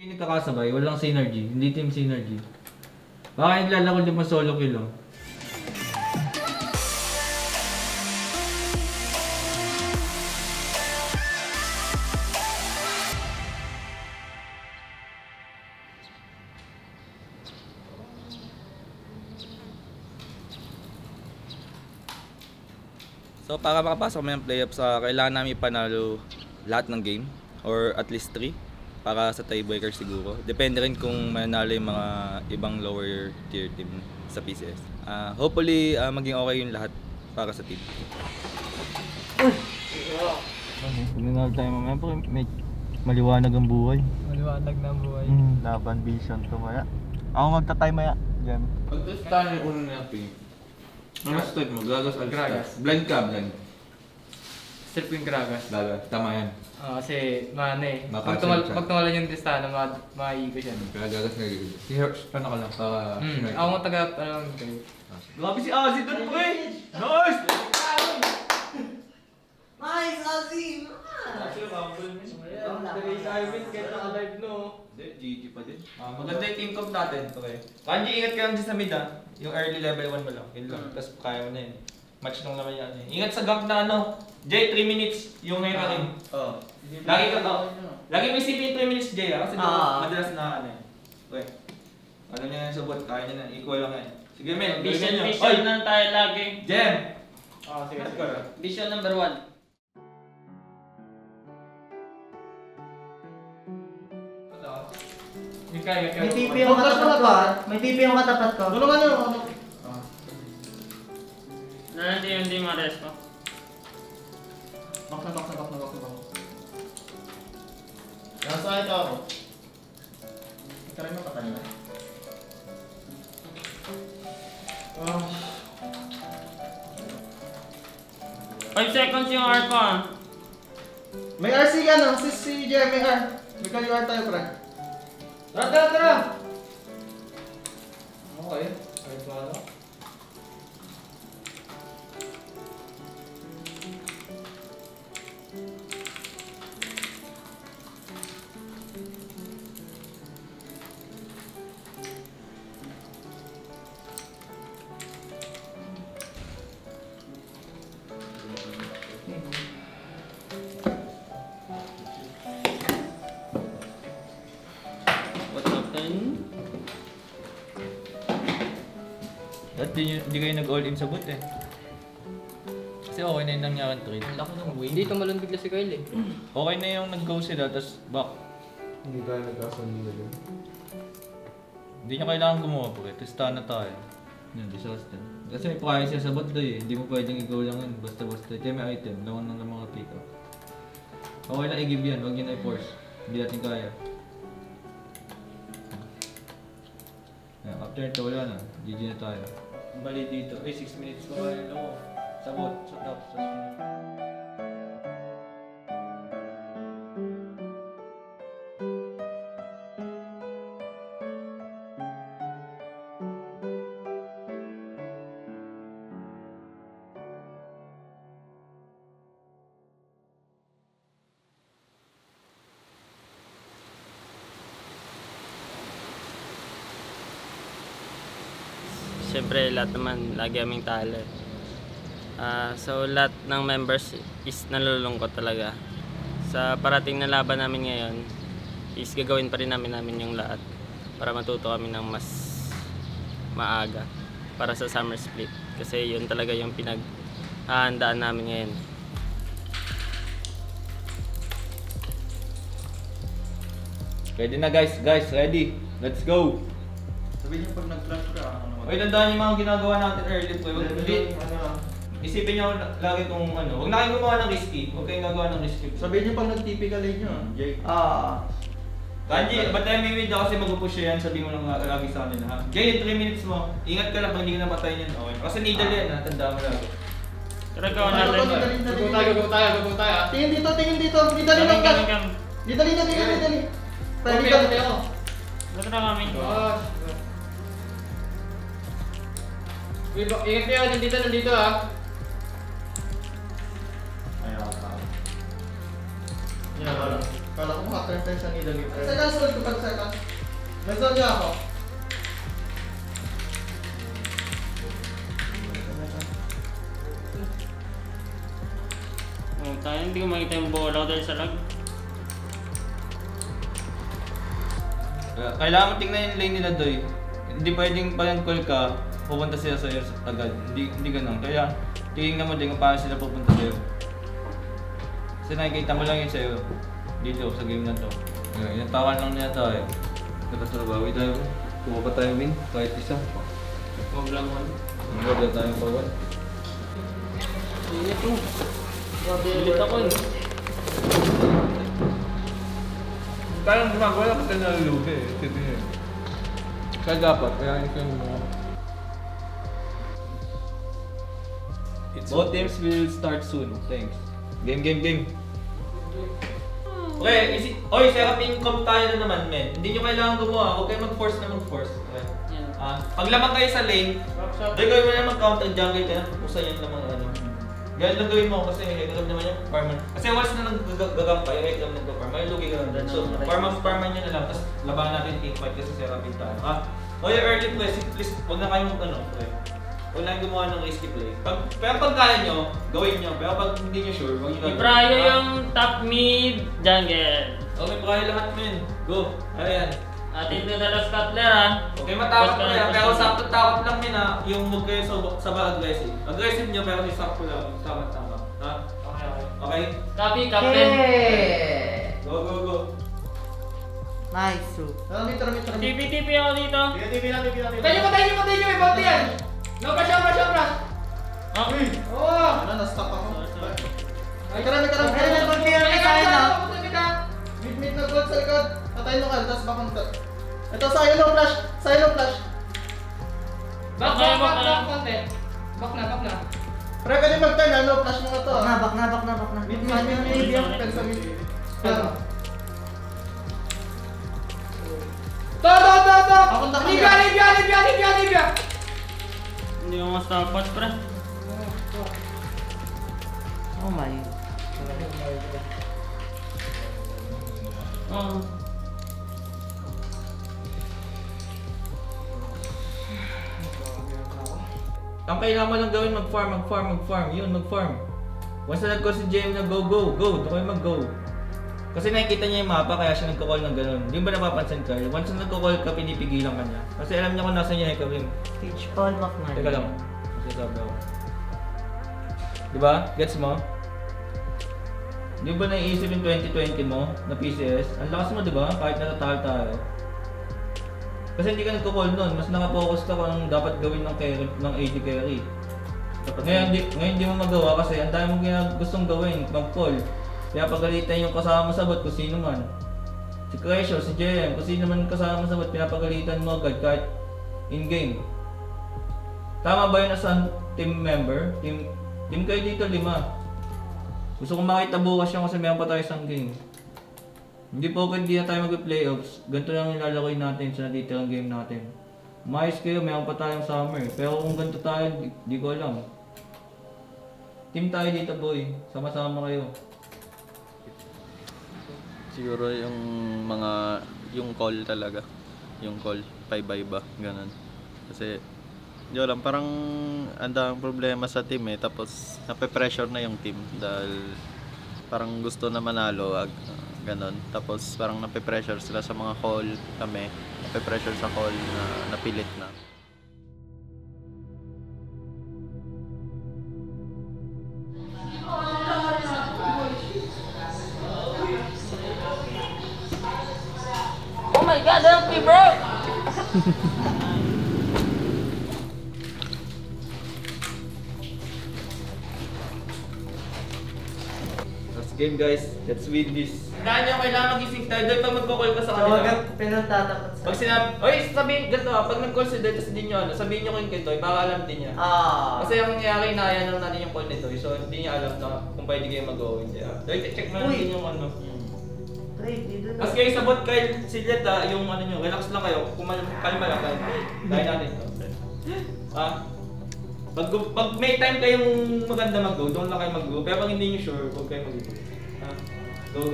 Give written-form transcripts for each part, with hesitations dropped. Hindi kakasabay, walang synergy, hindi team synergy. Baka naglalakol din pa solo kill. So para makapasok kami ng playoffs, kailangan namin ipanalo lahat ng game or at least 3. Para sa tiebreaker siguro. Depende rin kung manalo yung mga ibang lower tier team sa PCS. Hopefully, maging okay yung lahat para sa team. Pag nanalo tayo mamaya, may maliwanag ang buhay. Maliwanag na ang buhay. Laban vision to maya. Ako magtatay maya. Pag doon tayo yung uno na yung pink. Ang start mo, Gragas or Gragas? Blind ka, blind. Start ko yung Gragas. Gragas, tama yan. Kasi maano eh. Pag tumalan yung Tristana, maiigo siya. Gragas na gagawin. Si Herbs, paano ka lang? Ako nga taga, ano lang kayo. Grabe si Ozzy doon po eh! Nice! Nice, Ozzy! Actually, mababal mo siya. Dali sa Iwin, kahit naka-live no. GG pa din. Maganda yung team comp natin. Kanji, ingat ka lang sa mid ha. Yung early level 1 mo lang. Yun lang. Tapos kaya mo na yun. Match nung naman yan eh. Ingat sa gump na ano. Jay, 3 minutes yung ngayon rin. Oo. Lagi ka to. Lagi mo isipin 3 minutes, Jay ha. Kasi madalas na ano eh. Okay. Ano nyo yan sa bot? Kaya nyo na. Equal lang yan. Sige men, bilhin nyo. Vision lang tayo lagi. Jem! Oo, sige. Vision number 1. May TP yung katapat ko. May TP yung katapat ko. Tulungan nyo. Nanti yung di ma-rest ko. Baksa, baksa, baksa, baksa, baksa. Nasa ito ako. Ika rin makakalala. Oh. 5 seconds yung R ko ah. May RC ka no? Si Jeremy R. May kaliwar tayo pre. Tara, tara, tara! Okay. Kahit wala ako. At hindi kayo nag-all-in sa bot eh. Kasi okay na yung nangyari ng trade. Hindi, tumalon bigla si Kyle eh. Okay na yung nag-go sila, tapos back. Hindi tayo nag-asan nila dyan. Hindi niya kailangan gumawa po eh. Tristana tayo. Yun, disaster. Kasi may price siya sa bot doy eh. Hindi mo pwedeng i-go lang yun. Basta-basta. Kaya may item. Lawan lang ng mga pick-up. Okay lang i-give yan. Huwag yun i-force. Hindi natin kaya. After nito wala na. GG na tayo. Bali dito. 6 minutes ko kaya lang ako. Sa bot, sa top, sa spin. Siyempre, lahat naman, lagi aming talo. So, lahat ng members is nalulungkot talaga. Sa parating na laban namin ngayon, is gagawin pa rin namin yung lahat para matuto kami ng mas maaga para sa summer split. Kasi yun talaga yung pinaghahandaan namin ngayon. Ready na guys, ready? Let's go! Sabi niyo pag nag-flash ka, Uy, tandaan yung mga ginagawa natin early po. Isipin niyo lagi kung ano. Huwag na kayong gumawa ng risky. Huwag kayong gagawa ng risky. Sabihin niyo pag nag-TP ka lane niyo, Jake. Kanji, ba't tayo may wait ako kasi mag-push siya yan? Sabihin mo lang lagi sa amin ha. Jake, yung 3 minutes mo. Ingat ka lang pag hindi ka napatay niyan. Okay. Kasi needle yan ha. Tandaan mo lagi. Tara, gawin natin. Gago tayo. Tingin dito. Nidali lang ka. Nidali. Pwede ako. Ba't na kami? Ingat kayo, nandito ha. Ayaw ka. Kala ko maka-trend siya ni Dalit. Second sword ko, pag-second. Mezzal niya ako. Tayo, hindi ko makita yung bola ko dahil sa lag. Kailangan mo tingnan yung lane nila doy. Hindi pwedeng pag-call ka, pupunta sila sa iyo agad. Hindi ganun. Kaya tingnan mo din kung paano sila pupunta sa'yo. Kasi nakikita mo lang yun sa'yo dito sa game na to. Inatawan lang nila tayo. Nakasalabawi tayo. Pupa tayo win kahit isa. Huwag lang one. Huwag lang tayo pa one. Hindi ito. Bilit ako eh. Parang gumagawa lang kasi nalulugi eh. Sige eh. Kaya dapat, kaya yun yung mga. Both teams will start soon. Thanks. Game. Okay, oy, sarap yung comp tayo na naman, men. Hindi nyo kailangan gumawa. Huwag kayo mag-force. Okay. Pag lamang kayo sa lane, doon gawin mo na mag-count ang jungle ka na. Pupusan yan lamang ano. Ganyan lang gawin mo kasi may high-gram naman yung farm. Kasi once na nag-gagam pa, yung high-gram nag-farm. May lugi ka lang. So, farm-farman nyo na lang. Tapos labahan natin yung teamfight kasi sarap yung tayo. Oy, early play, please, huwag na kayong ano. Huwag lang gumawa ng risky play. Pero pag kaya nyo, gawin nyo. Pero pag hindi nyo sure, huwag nyo gawin. I-pryo yung top mid jungle. Okay, pryo lahat men. Go. Ayan. Atin doon na lang scuttler ha. Okay, matapos ko yan. Pero takot lang men ha. Yung huwag kayo sabang aggressive. Aggressive nyo pero isap ko lang. Tama. Ha? Okay. Copy, Captain. Go. Nice. Tara. TP ako dito. TP na. Patay nyo. May bounty yan. No, brush! Okay! Oh! Ano, na-stop ako. Ay, tara! Ay, nag-confirm ka tayo na! Mid-mid na gold sa likod! Patay nyo ka, tapos back on top. Ito, silo flash! Back! Back na! Pre, pwede mag-turn, ano? Flash mo na to. Back na! Mid-mid! To! Libya! Hindi mo mas tapos, pre. Oh my. Ang kailangan mo lang gawin, mag-farm. Yun, mag-farm. Once na nag-call si GM na go. Ito kayo mag-go. Kasi nakikita niya yung mapa kaya siya nagko-call ng ganun. Hindi ba napapansin ka? Once na nagko-call ka, pinipigilan ka niya. Kasi alam niya kung nasa niya yung kabling. Teach Paul McMahon. Teka lang. Masasabi ako. Diba? Gets mo? Di ba naiisip yung 2020 mo na PCS? Ang lakas mo diba? Kahit natatahal-tahal. Kasi hindi ka nagko-call nun. Mas nakapokus ka kung anong dapat gawin ng AD carry. Ngayon di mo magawa kasi ang dami mong gustong gawin. Mag-call. Kaya pagalitan yung kasama sa bot kung sino man. Si Cresho, si JM, kung sino man kasama sa bot, pinapagalitan mo agad kahit in-game. Tama ba yun as a team member? Team kayo dito, 5. Gusto kong makita bukas yun kasi mayroon pa tayo isang game. Hindi po hindi na tayo mag-playoffs. Ganito lang yung lalakoy natin sa natitirang game natin. Umayos kayo, mayroon pa tayong summer. Pero kung ganito tayo, di ko alam. Team tayo dito boy, sama-sama kayo. Siguro yung mga, yung call talaga. Yung call, paiba-iba, ganun. Kasi, di alam, parang andang problema sa team eh. Tapos, nape-pressure na yung team. Dahil, parang gusto na manalo, ganun. Tapos, parang nape-pressure sila sa mga call kami. Nape-pressure sa call na napilit na. Last game guys, let's win this. Tandaan nyo, kailangan mag-ising tayo doon pag mag-call ka sa kanila. Huwag ang pinagtatakot sa'yo. Pag sinabi, oy, sabihin ganito ha, pag nag-call si Doy, tapos hindi nyo ano, sabihin nyo kung kito, baka alam din niya. Kasi ang nangyari, naayan lang natin yung call nito, so hindi niya alam na kung pwede kayo mag-go-win. Doy, check mo lang din yung ano. Mas kayo sabot kayo si Leta, yung ano nyo, relax lang kayo, kalma lang tayo. Dahil natin ito. Pag may time kayong maganda mag-go, doon lang kayo mag-go. Pero pag hindi nyo sure, huwag kayo mag-go. Go.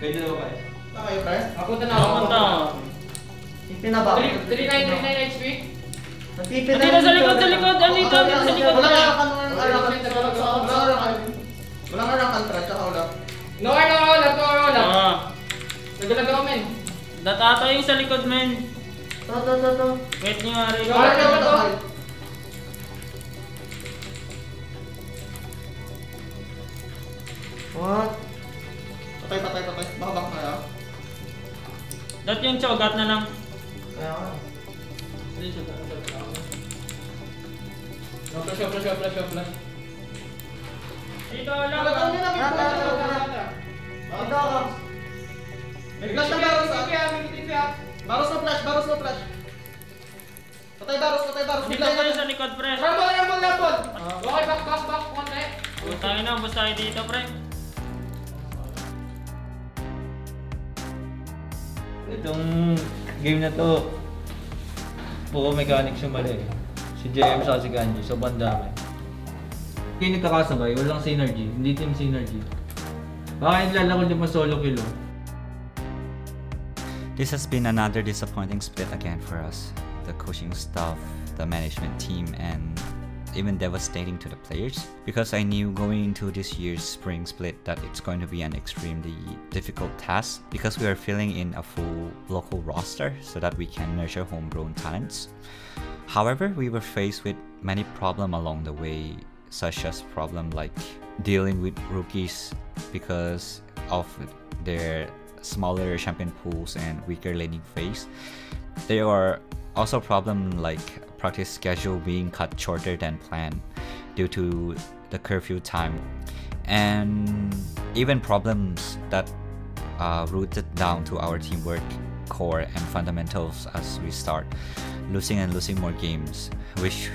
Ganyan ako guys. Saan kayo, Press? Mapunta na ako. Ipin na ba? 39 HP? Ipin na sa likod! Sa likod! Wala nga kantra, tsaka wala. No, wala. Nagalag ako, men. Datata yung sa likod, men. To. Wait nyo nga rin. Wala. What? Patay. Baka bang kaya? Dat yung chogat na lang. Kaya ka. Flash. Dito lang. Dito lang. Flash na baros. Baros na flash. Patay baros. Dito kayo sa likod, pre. Rambol. Okay, back. Konti. Utangin na, basta kayo dito, pre. Itong game na to, puro mechanics yung mali. Si JM sa si Ganji, sobrang dami. Hindi nagkakasabay, walang synergy, hindi team synergy. Baka nilalakod yung solo kilo. This has been another disappointing split again for us. The coaching staff, the management team, and even devastating to the players, because I knew going into this year's spring split that it's going to be an extremely difficult task, because we are filling in a full local roster so that we can nurture homegrown talents. However, we were faced with many problems along the way, such as problem like dealing with rookies because of their smaller champion pools and weaker laning phase. There are also problems like practice schedule being cut shorter than planned due to the curfew time, and even problems that are rooted down to our teamwork, core, and fundamentals as we start losing more games, which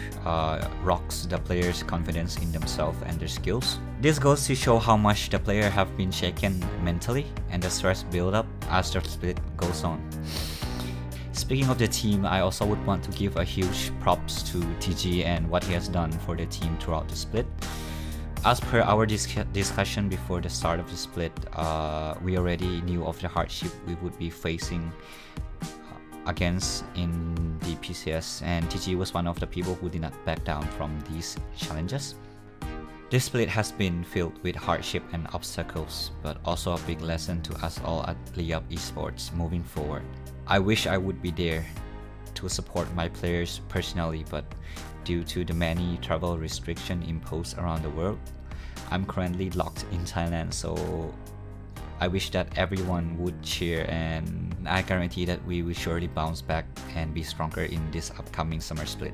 rocks the players' confidence in themselves and their skills. This goes to show how much the player have been shaken mentally and the stress build up as the split goes on. Speaking of the team, I also would want to give a huge props to TG and what he has done for the team throughout the split. As per our discussion before the start of the split, we already knew of the hardship we would be facing against in the PCS, and TG was one of the people who did not back down from these challenges. This split has been filled with hardship and obstacles, but also a big lesson to us all at Liyab Esports moving forward. I wish I would be there to support my players personally, but due to the many travel restrictions imposed around the world, I'm currently locked in Thailand, so I wish that everyone would cheer, and I guarantee that we will surely bounce back and be stronger in this upcoming summer split.